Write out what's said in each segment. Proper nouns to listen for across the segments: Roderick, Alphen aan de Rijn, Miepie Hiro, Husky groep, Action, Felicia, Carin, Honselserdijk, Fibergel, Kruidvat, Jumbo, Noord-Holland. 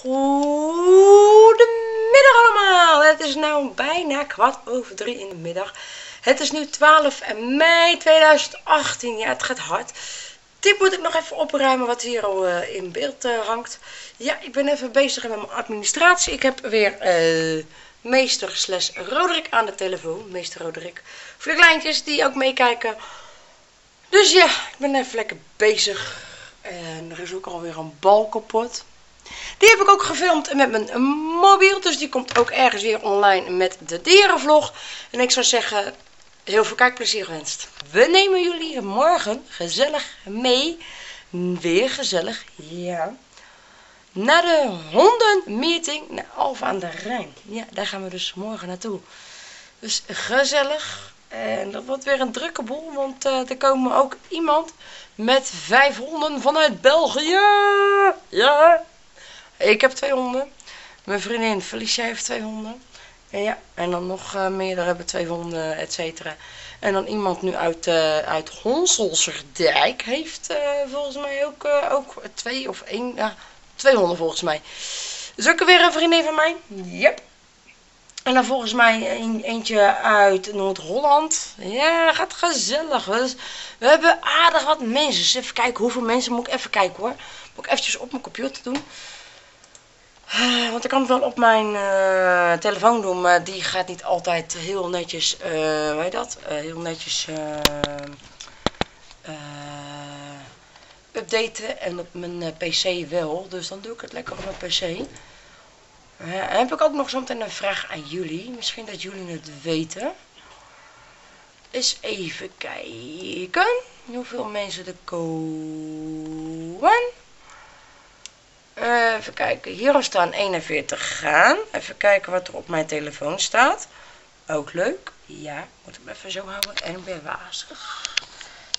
Goedemiddag allemaal, het is nu bijna 15:15 in de middag. Het is nu 12 mei 2018, ja het gaat hard. Dit moet ik nog even opruimen wat hier al in beeld hangt. Ja, ik ben even bezig met mijn administratie. Ik heb weer meester slash Roderick aan de telefoon, meester Roderick. Voor de kleintjes die ook meekijken. Dus ja, ik ben even lekker bezig. En er is ook alweer een bal kapot. Die heb ik ook gefilmd met mijn mobiel. Dus die komt ook ergens weer online met de dierenvlog. En ik zou zeggen, heel veel kijkplezier gewenst. We nemen jullie morgen gezellig mee. Weer gezellig, ja. Naar de hondenmeeting naar Alphen aan de Rijn. Ja, daar gaan we dus morgen naartoe. Dus gezellig. En dat wordt weer een drukke boel. Want er komen ook iemand met 5 honden vanuit België. Ja. Ik heb 2 honden. Mijn vriendin Felicia heeft 2 honden. En ja, en dan nog meerdere hebben 2 honden, et cetera. En dan iemand nu uit Honselserdijk heeft volgens mij ook 2 of 1. Ja, 2 honden volgens mij. Dus ook weer een vriendin van mij. Yep. En dan volgens mij eentje uit Noord-Holland. Ja, gaat gezellig. Dus we hebben aardig wat mensen. Dus even kijken hoeveel mensen. Moet ik even kijken hoor. Moet ik eventjes op mijn computer doen. Want ik kan het wel op mijn telefoon doen, maar die gaat niet altijd heel netjes, hoe heet dat? Heel netjes updaten en op mijn pc wel, dus dan doe ik het lekker op mijn pc. En heb ik ook nog zometeen een vraag aan jullie, misschien dat jullie het weten. Eens even kijken hoeveel mensen er komen. Even kijken, hier staan 41 gaan. Even kijken wat er op mijn telefoon staat. Ook leuk. Ja, moet ik hem even zo houden. En weer wazig.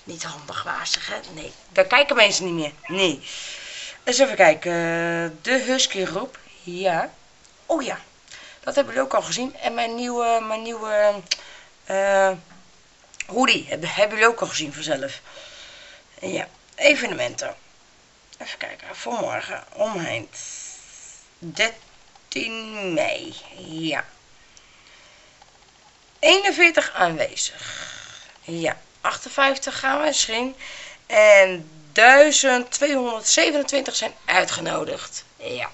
Niet handig wazig, hè? Nee, daar kijken mensen niet meer. Nee. Eens even kijken. De Husky groep. Ja. Oh ja, dat hebben jullie ook al gezien. En mijn nieuwe hoodie hebben jullie ook al gezien vanzelf. Ja, evenementen. Even kijken, voor morgen, omheind, 13 mei, ja, 41 aanwezig, ja, 58 gaan we misschien, en 1227 zijn uitgenodigd, ja,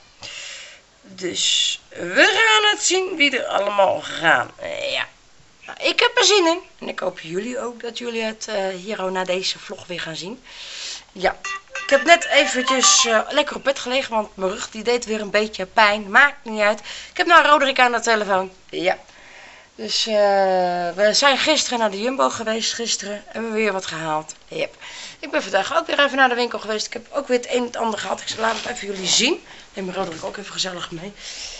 dus we gaan het zien wie er allemaal gaan, ja. Nou, ik heb er zin in, en ik hoop jullie ook dat jullie het hier al na deze vlog weer gaan zien, ja. Ik heb net eventjes lekker op bed gelegen, want mijn rug die deed weer een beetje pijn. Maakt niet uit. Ik heb nou Roderick aan de telefoon. Ja. Dus we zijn gisteren naar de Jumbo geweest. Gisteren hebben we weer wat gehaald. Yep. Ik ben vandaag ook weer even naar de winkel geweest. Ik heb ook weer het een en het ander gehad. Ik zal laat het even jullie zien. Neem Roderick ook even gezellig mee.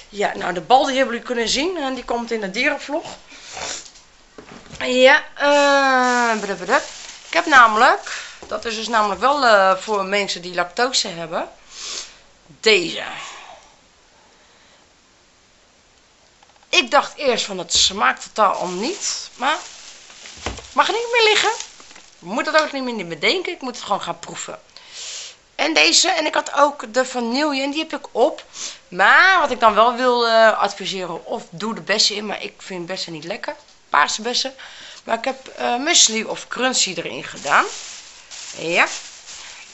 Ja, nou de bal die hebben jullie kunnen zien. En die komt in de dierenvlog. Ja. Ik heb namelijk... Dat is dus namelijk wel voor mensen die lactose hebben. Deze. Ik dacht eerst van het smaakt totaal al niet. Maar mag er niet meer liggen. Ik moet het ook niet meer bedenken. Ik moet het gewoon gaan proeven. En deze. En ik had ook de vanille. En die heb ik op. Maar wat ik dan wel wil adviseren. Of doe de bessen in. Maar ik vind bessen niet lekker. Paarse bessen. Maar ik heb muesli of crunchy erin gedaan. Ja.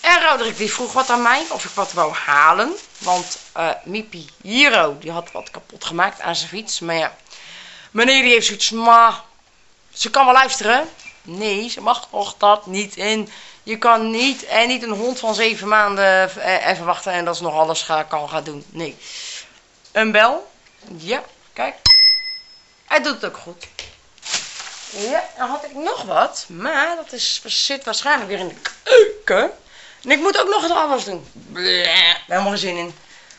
En Roderick die vroeg wat aan mij. Of ik wat wou halen. Want Miepie Hiro die had wat kapot gemaakt aan zijn fiets. Maar ja. Meneer die heeft zoiets. Maar ze kan wel luisteren. Nee, ze mag toch dat niet. En je kan niet. En niet een hond van 7 maanden even wachten. En dat is nog alles kan gaan doen. Nee. Een bel. Ja. Kijk. Hij doet het ook goed. Ja, dan had ik nog wat, maar dat zit waarschijnlijk weer in de keuken. En ik moet ook nog het afwas doen. Bleh, helemaal geen zin in. Maar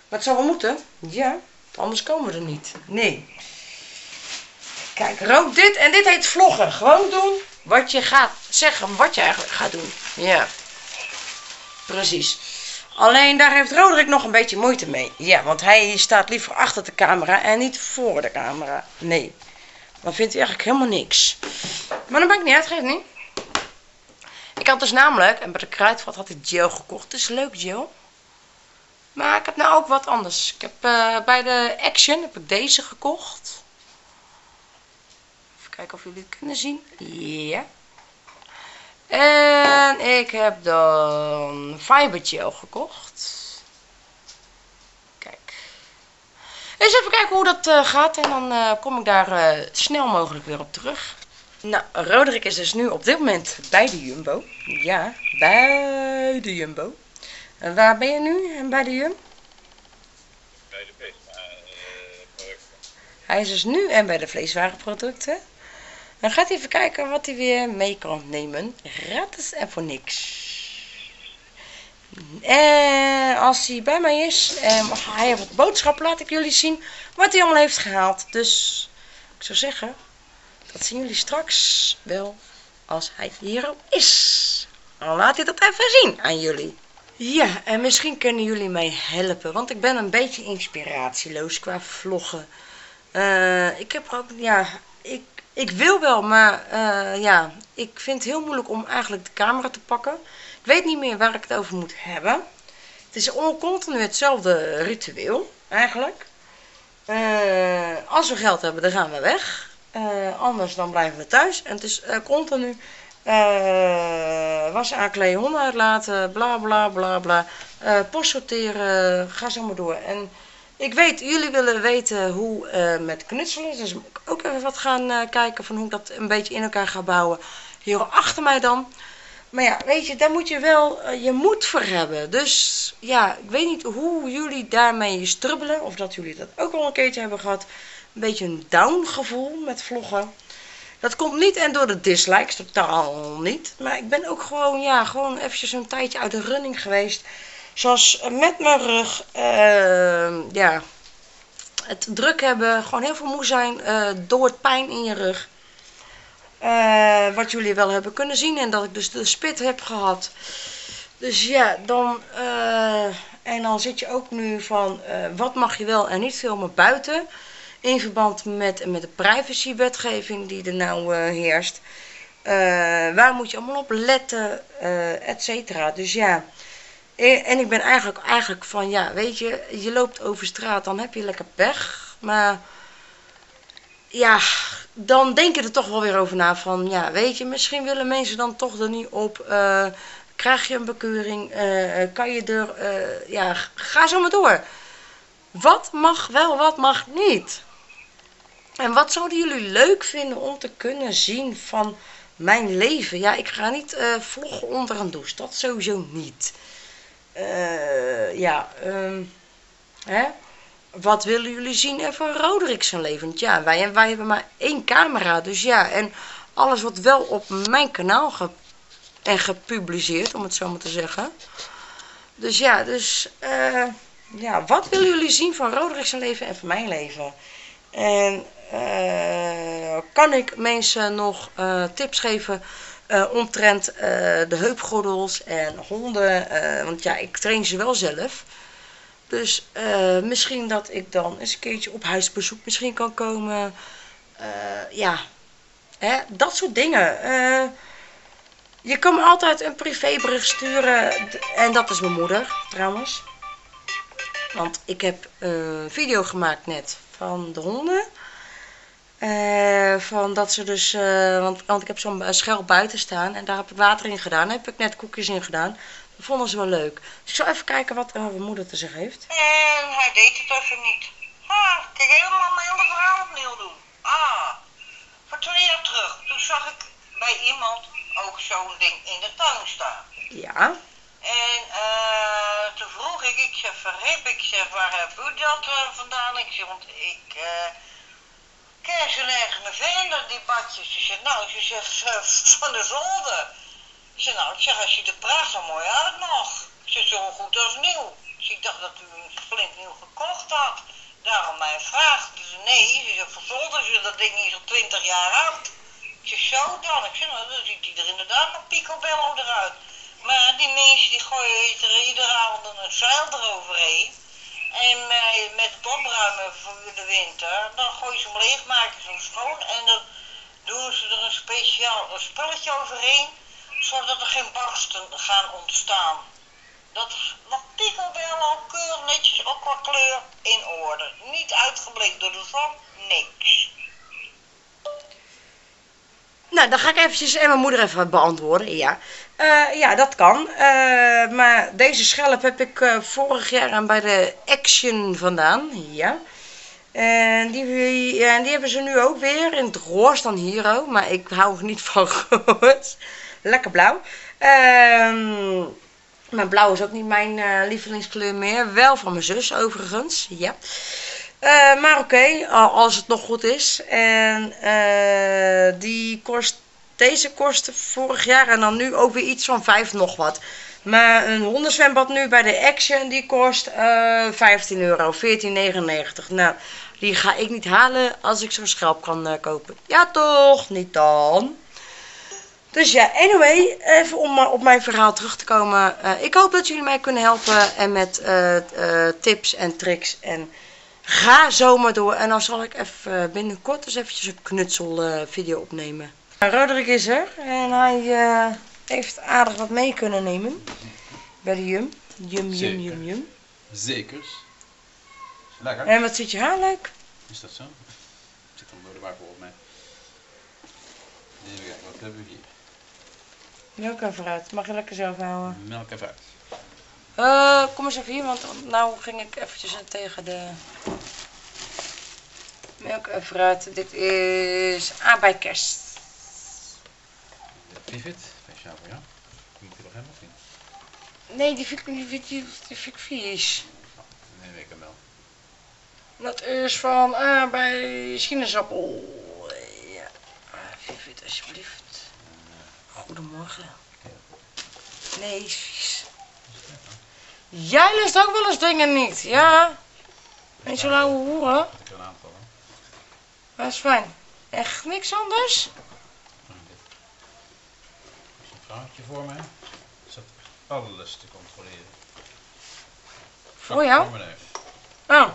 het zou wel moeten. Ja, anders komen we er niet. Nee. Kijk, rook dit en dit heet vloggen. Gewoon doen wat je gaat zeggen, wat je eigenlijk gaat doen. Ja, precies. Alleen daar heeft Roderick nog een beetje moeite mee. Ja, want hij staat liever achter de camera en niet voor de camera. Nee. Dan vindt hij eigenlijk helemaal niks. Maar dan ben ik niet uit, geeft niet. Ik had dus namelijk, en bij de Kruidvat had ik gel gekocht. Het is leuk gel. Maar ik heb nou ook wat anders. Ik heb bij de Action heb ik deze gekocht. Even kijken of jullie het kunnen zien. Ja. En ik heb dan Fibergel gekocht. Kijk. Dus even kijken hoe dat gaat. En dan kom ik daar snel mogelijk weer op terug. Nou, Roderick is dus nu op dit moment bij de Jumbo. Ja, bij de Jumbo. En waar ben je nu? En bij de Jumbo? Bij de vleeswarenproducten. Hij is dus nu en bij de vleeswarenproducten. Dan gaat hij even kijken wat hij weer mee kan nemen. Gratis en voor niks. En als hij bij mij is, mag hij even op boodschap, laat ik jullie zien wat hij allemaal heeft gehaald. Dus ik zou zeggen, dat zien jullie straks wel als hij hier al is. Dan laat hij dat even zien aan jullie. Ja, en misschien kunnen jullie mij helpen, want ik ben een beetje inspiratieloos qua vloggen. Ik heb ook, ja, ik wil wel, maar ja, ik vind het heel moeilijk om eigenlijk de camera te pakken. Ik weet niet meer waar ik het over moet hebben. Het is continu hetzelfde ritueel, eigenlijk. Als we geld hebben, dan gaan we weg. Anders dan blijven we thuis. En het is continu was aankleden, honden uitlaten, bla bla bla bla. Post sorteren, ga zo maar door. En ik weet, jullie willen weten hoe met knutselen. Dus moet ik ook even wat gaan kijken van hoe ik dat een beetje in elkaar ga bouwen. Hier achter mij dan. Maar ja, weet je, daar moet je wel je moed voor hebben. Dus ja, ik weet niet hoe jullie daarmee strubbelen. Of dat jullie dat ook al een keertje hebben gehad. Een beetje een down gevoel met vloggen. Dat komt niet en door de dislikes, totaal niet. Maar ik ben ook gewoon, ja, gewoon eventjes een tijdje uit de running geweest. Zoals met mijn rug, ja, het druk hebben, gewoon heel veel moe zijn door het pijn in je rug. Wat jullie wel hebben kunnen zien en dat ik dus de spit heb gehad. Dus ja, dan, en dan zit je ook nu van wat mag je wel en niet filmen buiten. In verband met de privacywetgeving die er nou heerst. Waar moet je allemaal op letten, et cetera. Dus ja, en ik ben eigenlijk van, ja, weet je, je loopt over straat, dan heb je lekker pech. Maar ja, dan denk je er toch wel weer over na van, ja, weet je, misschien willen mensen dan toch er niet op. Krijg je een bekeuring, kan je er, ja, ga zo maar door. Wat mag wel, wat mag niet? En wat zouden jullie leuk vinden om te kunnen zien van mijn leven? Ja, ik ga niet vloggen onder een douche. Dat sowieso niet. Ja, hè? Wat willen jullie zien en van Roderick zijn leven? Ja, wij hebben maar één camera. Dus ja, en alles wat wel op mijn kanaal gepubliceerd, om het zo maar te zeggen. Dus ja, dus... ja, wat willen jullie zien van Roderick zijn leven en van mijn leven? En kan ik mensen nog tips geven omtrent de heupgordels en honden? Want ja, ik train ze wel zelf. Dus misschien dat ik dan eens een keertje op huisbezoek misschien kan komen. Ja, hè? Dat soort dingen. Je kan me altijd een privébericht sturen. En dat is mijn moeder, trouwens. Want ik heb een video gemaakt net van de honden. Van dat ze dus, want ik heb zo'n schel buiten staan en daar heb ik water in gedaan. Daar heb ik net koekjes in gedaan. Dat vonden ze wel leuk. Dus ik zal even kijken wat mijn moeder te zeggen heeft. En hij deed het even niet. Ah, kijk, helemaal mijn hele verhaal opnieuw doen. Ah, voor 2 jaar terug. Toen zag ik bij iemand ook zo'n ding in de tuin staan. Ja. En toen vroeg ik, ik zeg, waar heb u dat vandaan? Ik zeg, want ik ken zijn eigen vender, die badjes. Ze zegt, nou, ze zegt, van de zolder. Ik zeg, nou, ik zeg, hij ziet er prachtig mooi uit nog. Ze is zo goed als nieuw. Dus ik dacht dat u een flink nieuw gekocht had. Daarom mijn vraag. Dus nee, ze zegt, verzolder ze dat ding niet zo 20 jaar oud. Ik zeg, zo dan. Ik zeg, nou, dan ziet hij er inderdaad nog picobello eruit. Maar die mensen die gooien er iedere avond een zeil eroverheen. En met het opruimen voor de winter, dan gooien ze hem leeg, maken ze hem schoon. En dan doen ze er een speciaal spulletje overheen, zodat er geen barsten gaan ontstaan. Dat is wat Spiegelbellen, keurig netjes, ook qua kleur, in orde. Niet uitgeblikt door de zon, niks. Nou, dan ga ik eventjes en mijn moeder even beantwoorden, ja. Ja, dat kan. Maar deze schelp heb ik vorig jaar aan bij de Action vandaan, ja. En die hebben ze nu ook weer in het roze dan hier ook, maar ik hou er niet van roze. Lekker blauw. Maar blauw is ook niet mijn lievelingskleur meer. Wel van mijn zus overigens. Ja. Maar oké, als het nog goed is. En deze kostte vorig jaar en dan nu ook weer iets van 5 nog wat. Maar een hondenzwembad nu bij de Action, die kost €15, €14,99. Nou, die ga ik niet halen als ik zo'n schelp kan kopen. Ja toch, niet dan. Dus ja, anyway, even om op mijn verhaal terug te komen. Ik hoop dat jullie mij kunnen helpen en met tips en tricks. En ga zomaar door. En dan zal ik even binnenkort eens eventjes een knutselvideo opnemen. Roderick is er en hij heeft aardig wat mee kunnen nemen bij de Jum. Jum. Zeker. Lekker. En wat zit je haar leuk? Is dat zo? Zit dan door de bakken op mij. Even kijken, wat hebben we hier? Melk en fruit, mag je lekker zelf houden. Melk en fruit. Kom eens even hier, want nou ging ik eventjes tegen de melk en fruit. Dit is aardbeikerst. Pivot, speciaal voor jou. Die moet je nog helemaal zien. Nee, die vind ik vies. Nee, weet ik hem wel. Dat is van bij sinaasappel. Ja, pivot alsjeblieft. Goedemorgen. Nee, is vies. Jij lust ook wel eens dingen niet, ja? Niet zo'n ouwe hoeren. Ik heb een aantal. Dat is fijn. Echt niks anders? Haakje voor mij. Ik zat alles te controleren. Vlak voor jou? Voor mijn neus. Oh.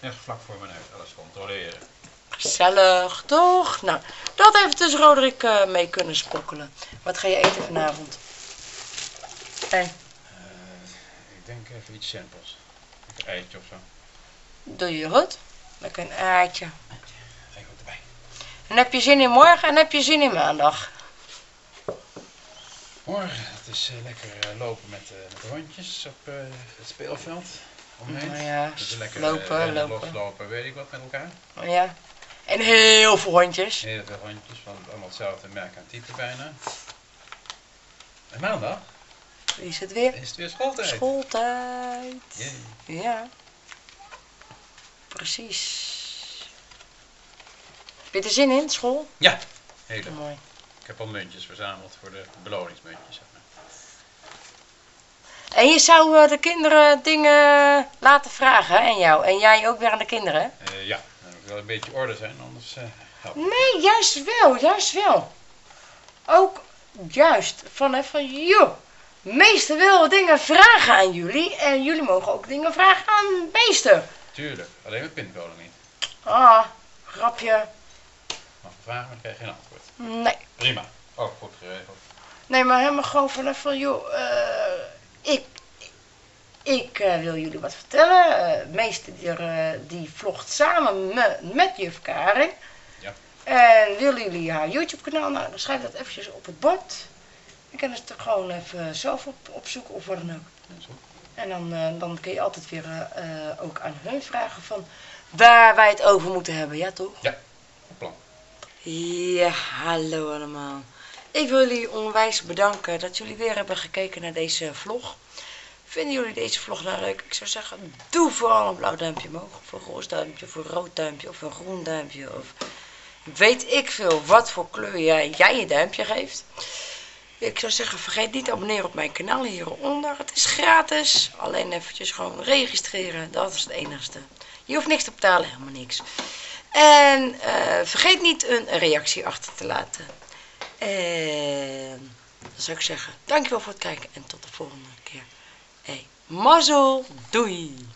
Echt vlak voor mijn neus. Alles controleren. Gezellig, toch? Nou, dat heeft dus Roderick mee kunnen sprokkelen. Wat ga je eten vanavond? Hey. Ik denk even iets simpels. Een eitje of zo. Doe je goed? Lekker een eitje. Even erbij. En heb je zin in morgen en heb je zin in maandag? Morgen, het is lekker lopen met de hondjes op het speelveld omheen. Oh ja, het is lekker loslopen, weet ik wat, met elkaar. Oh ja, en heel veel hondjes. Heel veel hondjes, van allemaal hetzelfde merk aan type bijna. En maandag? Is het weer? Is het weer schooltijd? Schooltijd. Yeah. Ja. Precies. Heb je er zin in, school? Ja, heel mooi. Ik heb al muntjes verzameld voor de beloningsmuntjes. En je zou de kinderen dingen laten vragen aan jou en jij ook weer aan de kinderen? Ja, dan moet ik wel een beetje orde zijn, anders helpt het. Nee, juist wel, juist wel. Ook juist van joh, meester wil dingen vragen aan jullie en jullie mogen ook dingen vragen aan meester. Tuurlijk, alleen met pintbodem niet. Ah, grapje. Mag ik vragen, maar dan krijg je geen antwoord. Nee. Prima. Oh, goed geregeld. Nee, maar helemaal gewoon vanaf van, joh, ik wil jullie wat vertellen. Meester die vlogt samen met juf Karin. Ja. En willen jullie haar YouTube-kanaal? Nou, dan schrijf dat eventjes op het bord. Dan kunnen ze het gewoon even zelf opzoeken of wat dan ook. En dan kun je altijd weer ook aan hun vragen van waar wij het over moeten hebben, ja toch? Ja, goed plan. Ja, hallo allemaal. Ik wil jullie onwijs bedanken dat jullie weer hebben gekeken naar deze vlog. Vinden jullie deze vlog nou leuk? Ik zou zeggen, doe vooral een blauw duimpje omhoog. Of een roze duimpje, of een rood duimpje, of een groen duimpje. Of weet ik veel wat voor kleur jij je duimpje geeft. Ik zou zeggen, vergeet niet te abonneren op mijn kanaal hieronder. Het is gratis. Alleen eventjes gewoon registreren. Dat is het enigste. Je hoeft niks te betalen, helemaal niks. En vergeet niet een reactie achter te laten. En dan zou ik zeggen, dankjewel voor het kijken en tot de volgende keer. Hey, mazzel, doei!